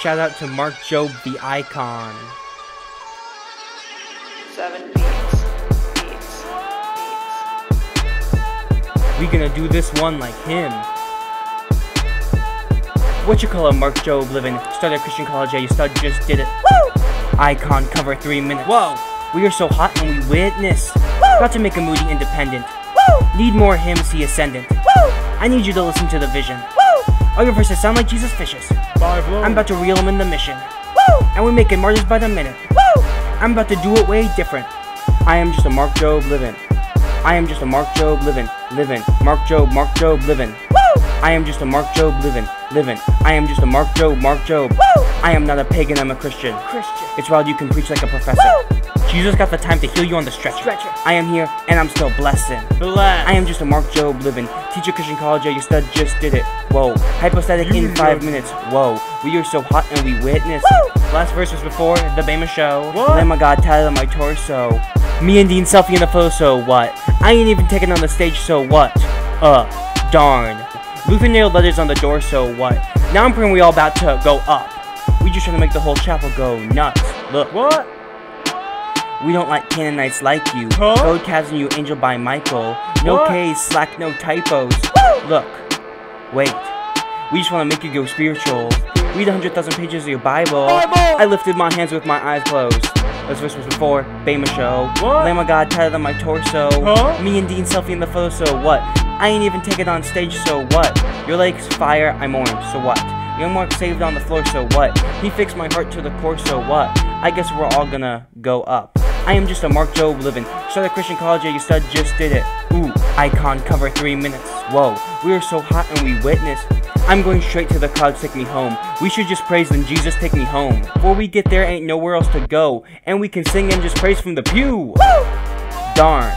Shout out to Mark Jobe, the icon. 7 beats. We gonna do this one like him. What you call a Mark Jobe living? Started at Christian College, yeah, you stud just did it. Woo! Icon cover 3 minutes. Whoa! We are so hot when we witness. Woo! Got to make a Moody independent. Woo! Need more hymns, he ascendant. Woo! I need you to listen to the vision. Woo! All your verses sound like Jesus Fishes. I'm about to reel him in the mission. Woo! And we're making martyrs by the minute. Woo! I'm about to do it way different. I am just a Mark Jobe living. I am just a Mark Jobe living. Living. Mark Jobe living. Woo! I am just a Mark Jobe living. Living. I am just a Mark Jobe, Mark Jobe. Woo! I am not a pagan, I'm a Christian. Christian. It's wild you can preach like a professor. Woo! Jesus got the time to heal you on the stretcher. I am here, and I'm still blessing. Bless. I am just a Mark Jobe living. Teacher Christian College, yeah, your stud just did it. Whoa. Hypostatic in 5 minutes. Whoa. We are so hot and we witness. Woo! Last verse was before the Bema show. What? Lamb of God tatted on my torso. Me and Dean selfie in the photo, so what? I ain't even taken on the stage, so what? Darn. Luthor nailed letters on the door, so what? Now I'm praying we all about to go up. We just trying to make the whole chapel go nuts. Look. What? We don't like Canaanites like you. Huh? Code calves you, angel by Michael. No what? K's, slack, no typos. Woo! Look. Wait. We just want to make you go spiritual. Read 100,000 pages of your Bible. I lifted my hands with my eyes closed. This verse was before Bema show. What? Lamb of God tatted on my torso. Huh? Me and Dean selfie in the photo, so what? I ain't even taken on stage, so what? Your legs fire, I'm orange, so what? Young Mark saved on the floor, so what? He fixed my heart to the core, so what? I guess we're all gonna go up. I am just a Mark Jobe living. Started Christian College, yeah, you stud just did it. Ooh, icon cover 3 minutes. Whoa, we are so hot and we witness. I'm going straight to the clouds, take me home. We should just praise them, Jesus take me home. Before we get there, ain't nowhere else to go. And we can sing and just praise from the pew. Woo! Darn.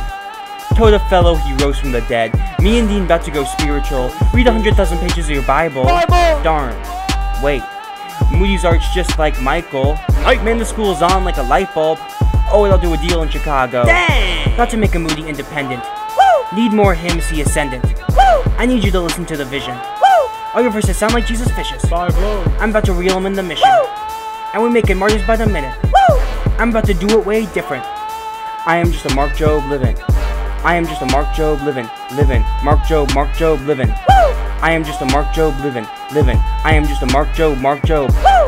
Told a fellow he rose from the dead. Me and Dean about to go spiritual. Read 100,000 pages of your Bible. Darn. Wait. Moody's arch just like Michael. Man, the school's on like a light bulb. Oh, it'll do a deal in Chicago. Dang. Got to make a Moody independent. Woo. Need more hymns, he ascendant. Woo. I need you to listen to the vision. Woo. All your verses sound like Jesus Fishes. I'm about to reel him in the mission. Woo. And we're making martyrs by the minute. Woo. I'm about to do it way different. I am just a Mark Jobe living. I am just a Mark Jobe living, living. Mark Jobe living. Woo! I am just a Mark Jobe living, living. I am just a Mark Jobe, Mark Jobe. Woo!